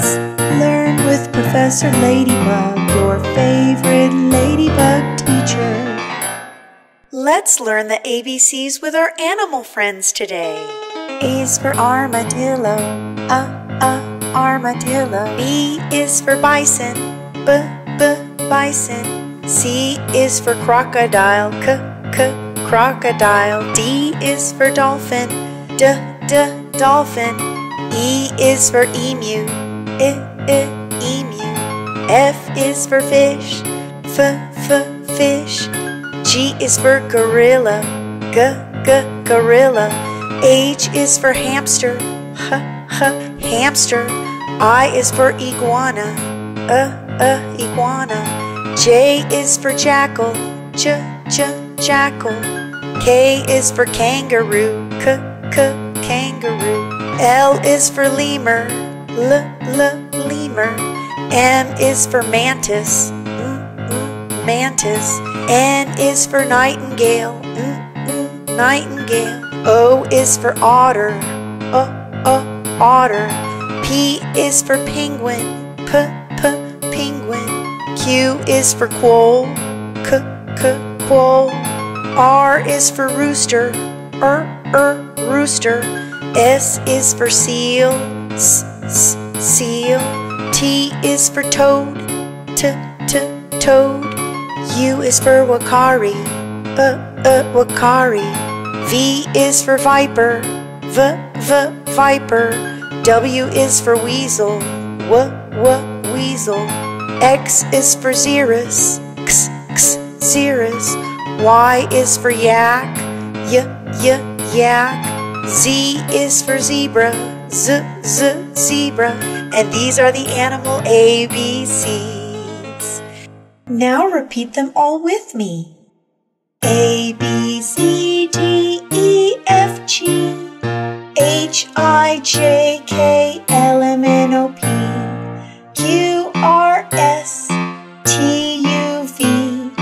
Facts. Learn with Professor Ladybug, your favorite ladybug teacher. Let's learn the ABCs with our animal friends today. A is for armadillo, armadillo. B is for bison, bison. C is for crocodile, crocodile. D is for dolphin, dolphin. E is for emu, emu. F is for fish, fish. G is for gorilla, gorilla. H is for hamster, hamster. I is for iguana, iguana. J is for jackal, jackal. K is for kangaroo, kangaroo. L is for lemur, lemur. M is for mantis, mantis. N is for nightingale, nightingale. O is for otter, otter. P is for penguin, penguin. Q is for quoll, quoll. R is for rooster, rooster. S is for seal, seal. T is for toad, toad. U is for wakari, wakari. V is for viper, viper. W is for weasel, weasel. X is for xeris, xeris. Y is for yak, yak. Z is for zebra, zebra. And these are the animal ABCs. Now repeat them all with me. A, B, C, D, E, F, G, H, I, J, K, L, M, N, O, P, Q, R, S, T, U, V,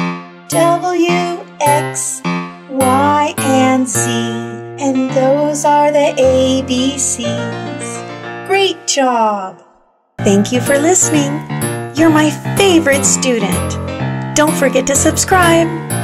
W, X, Y, and Z. And those are the ABCs. Great job! Thank you for listening. You're my favorite student. Don't forget to subscribe.